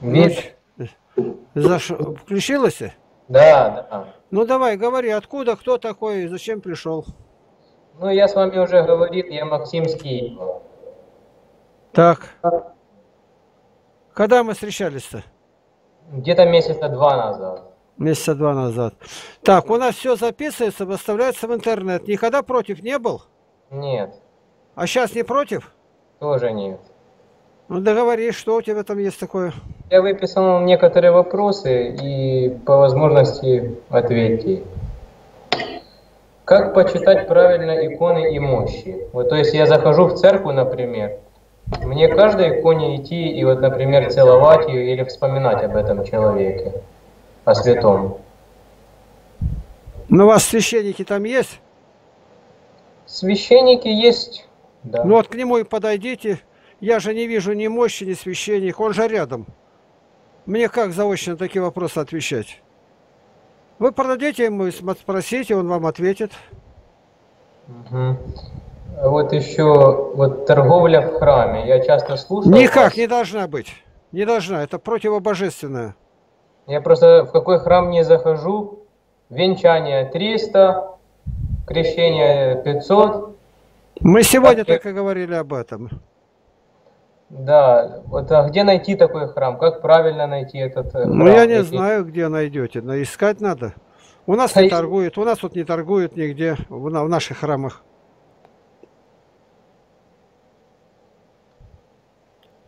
Меч. Включилась? Да, да. Ну давай, говори, откуда, кто такой, зачем пришел? Ну я с вами уже говорил, я Максимский. Так. Когда мы встречались-то? Где-то месяца 2 назад. Месяца 2 назад. Так, у нас все записывается, выставляется в интернет. Никогда против не был? Нет. А сейчас не против? Тоже нет. Ну договори, что у тебя там есть такое? Я выписал некоторые вопросы и по возможности ответьте. Как почитать правильно иконы и мощи? Вот, то есть я захожу в церковь, например, мне к каждой иконе идти и вот, например, целовать ее или вспоминать об этом человеке, о святом. Ну у вас священники там есть? Священники есть, да. Ну вот к нему и подойдите. Я же не вижу ни мощи, ни священник, он же рядом. Мне как заочно такие вопросы отвечать? Вы продадите ему, спросите, он вам ответит. Угу. Вот еще вот торговля в храме. Я часто слушаю. Никак не должна быть. Не должна. Это противобожественное. Я просто в какой храм не захожу. Венчание 300, крещение 500. Мы сегодня только говорили об этом. Да, вот а где найти такой храм? Как правильно найти этот храм? Ну я не знаю, где найдете, но искать надо. У нас не торгуют, у нас тут не торгуют нигде, в наших храмах.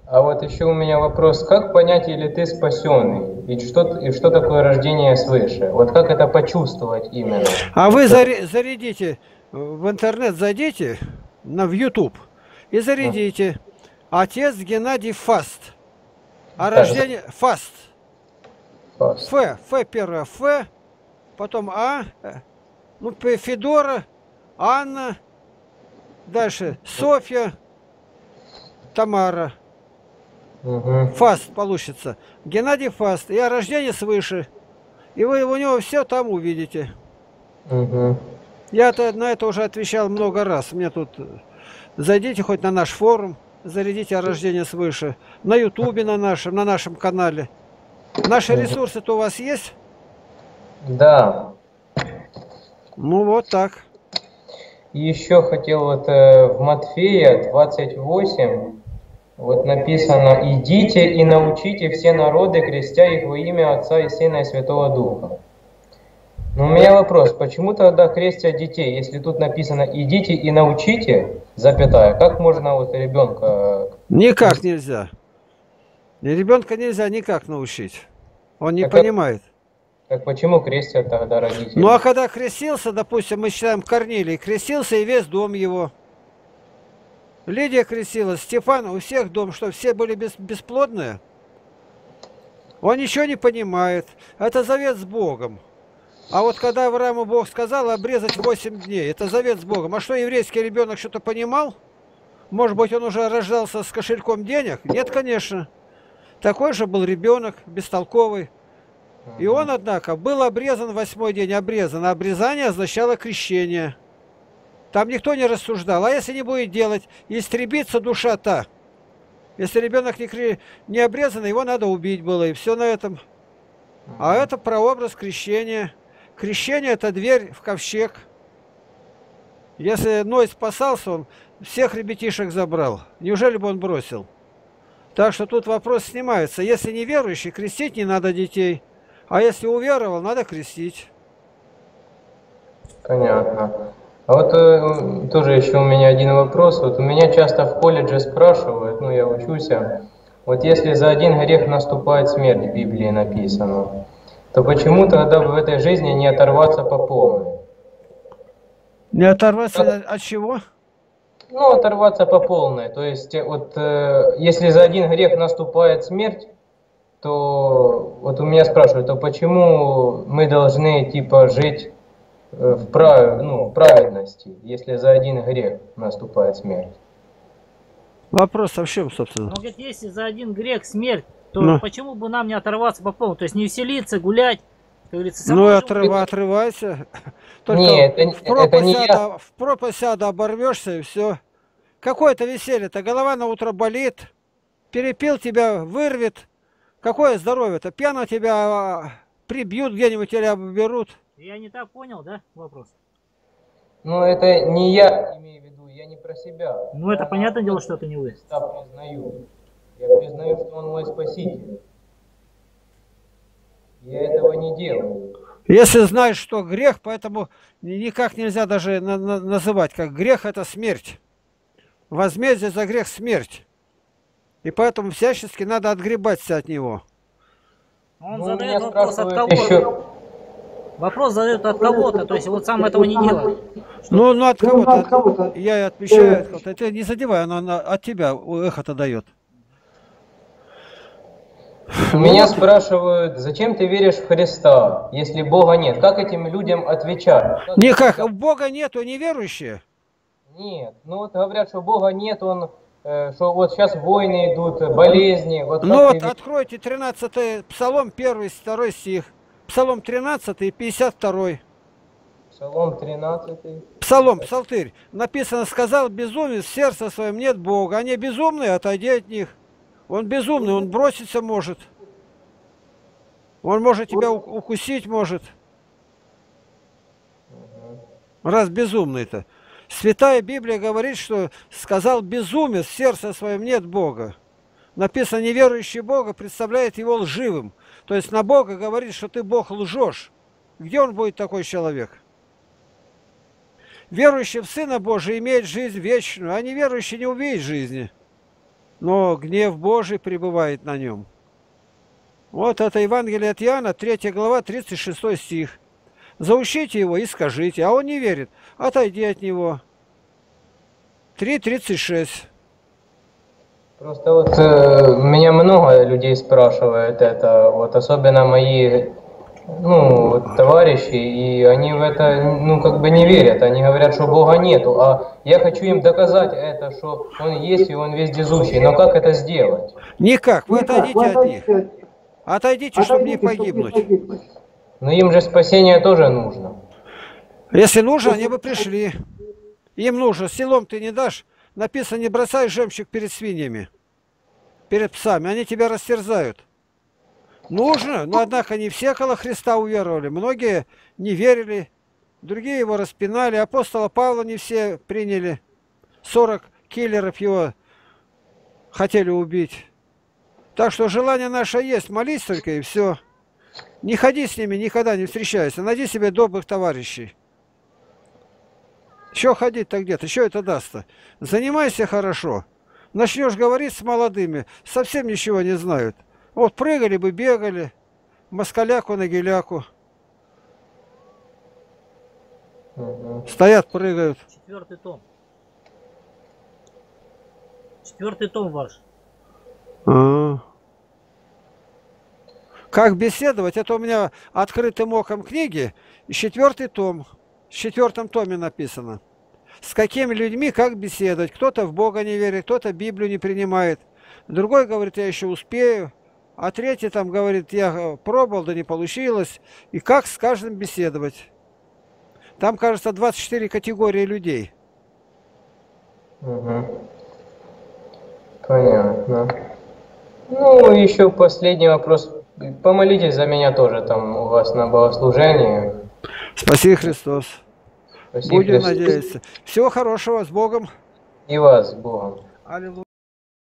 А вот еще у меня вопрос, как понять, или ты спасенный? И что такое рождение свыше? Вот как это почувствовать именно? А вы зарядите, в интернет зайдите, в YouTube, и зарядите. Отец Геннадий Фаст. О рождении... Фаст. Ф первое. Ф. Потом А. Ну, Федора. Анна. Дальше. Софья. Тамара. Угу. Фаст получится. Геннадий Фаст. И о рождении свыше. И вы у него все там увидите. Угу. Я-то на это уже отвечал много раз. Мне тут... Зайдите хоть на наш форум. Зарядите о рождении свыше. На Ютубе, на нашем канале. Наши ресурсы-то у вас есть? Да. Ну вот так. Еще хотел вот в Матфея 28 вот написано: «Идите и научите все народы, крестя их во имя Отца и Сына и Святого Духа». Но у меня вопрос, почему тогда крестят детей, если тут написано «идите и научите», запятая, как можно вот ребенка... Никак нельзя. Ребенка нельзя никак научить. Он не понимает. Так почему крестят тогда родители? Ну а когда крестился, допустим, мы считаем Корнилий, крестился и весь дом его. Лидия крестилась, Стефан, у всех дом, что все были бесплодные. Он ничего не понимает. Это завет с Богом. А вот когда Аврааму Бог сказал обрезать 8 дней, это завет с Богом. А что, еврейский ребенок что-то понимал? Может быть, он уже рождался с кошельком денег? Нет, конечно. Такой же был ребенок, бестолковый. И он, однако, был обрезан 8-й день, обрезан. А обрезание означало крещение. Там никто не рассуждал. А если не будет делать, истребится душа та. Если ребенок не обрезан, его надо убить было. И все на этом. А это прообраз крещения. Крещение – это дверь в ковчег. Если Ной спасался, он всех ребятишек забрал. Неужели бы он бросил? Так что тут вопрос снимается. Если неверующий, крестить не надо детей. А если уверовал, надо крестить. Понятно. А вот тоже еще у меня один вопрос. Вот у меня часто в колледже спрашивают, ну я учусь, вот если за один грех наступает смерть, в Библии написано, то почему тогда в этой жизни не оторваться по полной? Не оторваться от чего? Ну, оторваться по полной. То есть, вот если за один грех наступает смерть, то вот у меня спрашивают, то почему мы должны типа жить в праведности, если за один грех наступает смерть? Вопрос в чем, собственно? Он говорит, если за один грех смерть, то почему бы нам не оторваться по полной? То есть не веселиться, гулять? Как говорится, ну, отрывайся. Только нет, в пропасть ада оборвешься и все. Какое-то веселье-то, голова на утро болит, перепил тебя, вырвет. Какое здоровье-то? Пьяно тебя прибьют где-нибудь или обберут. Я не так понял, да, вопрос? Ну, это не я имею в виду, я не про себя. Ну, это понятное дело, что это не вы. Я признаю. Я признаю, что он мой спаситель. Я этого не делаю. Если знаешь, что грех, поэтому никак нельзя даже называть, как грех – это смерть. Возмездие за грех – смерть. И поэтому всячески надо отгребаться от него. Он задает вопрос от кого-то. Вопрос задает от кого-то, то есть вот сам этого не делает. Ну от кого-то. Я отвечаю от кого-то. Это не задеваю, но от тебя эхо-то дает. Меня спрашивают, зачем ты веришь в Христа, если Бога нет? Как этим людям отвечать? Никак, Бога нету, неверующие? Нет, ну вот говорят, что Бога нет, он, что вот сейчас войны идут, болезни. Вот ну вот откройте 13 Псалом, 1, 2 стих. Псалом 13 и 52. Псалом 13. Псалом, псалтырь. Написано, сказал безумец, в сердце своем нет Бога. Они безумные, отойди от них. Он безумный, он броситься может. Он может тебя укусить, может. Раз безумный-то. Святая Библия говорит, что сказал безумец, в сердце своем нет Бога. Написано, неверующий Бога представляет его лживым. То есть на Бога говорит, что ты Бог лжешь. Где он будет такой человек? Верующий в Сына Божия имеет жизнь вечную, а неверующий не увидит жизни. Но гнев Божий пребывает на нем. Вот это Евангелие от Иоанна, 3 глава, 36 стих. Заучите его и скажите, а он не верит, отойди от него. 3:36. Просто вот меня много людей спрашивают это, вот особенно мои товарищи, и они в это, как бы не верят, они говорят, что Бога нету, а я хочу им доказать это, что Он есть и Он вездесущий, но как это сделать? Никак, вы отойдите от них, отойдите, чтобы не погибнуть. Но им же спасение тоже нужно. Если нужно, они бы пришли, им нужно, силом ты не дашь, написано, не бросай жемчуг перед свиньями, перед псами, они тебя растерзают. Нужно, но однако не все около Христа уверовали. Многие не верили, другие его распинали. Апостола Павла не все приняли. 40 киллеров его хотели убить. Так что желание наше есть. Молись только и все. Не ходи с ними, никогда не встречайся. Найди себе добрых товарищей. Еще ходить-то где-то, еще это даст-то. Занимайся хорошо. Начнешь говорить с молодыми, совсем ничего не знают. Вот прыгали бы, бегали, москаляку на геляку. Стоят, прыгают. 4 том. 4 том ваш. Как беседовать? Это у меня открытым оком книги. И 4 том. В 4 томе написано. С какими людьми как беседовать? Кто-то в Бога не верит, кто-то Библию не принимает. Другой говорит, я еще успею. А третий там говорит, я пробовал, да не получилось. И как с каждым беседовать? Там, кажется, 24 категории людей. Угу. Понятно. Ну, еще последний вопрос. Помолитесь за меня тоже там у вас на богослужении. Спаси Христос. Спаси Будем Христос. Надеяться. Всего хорошего, с Богом. И вас с Богом. Аллилуйя.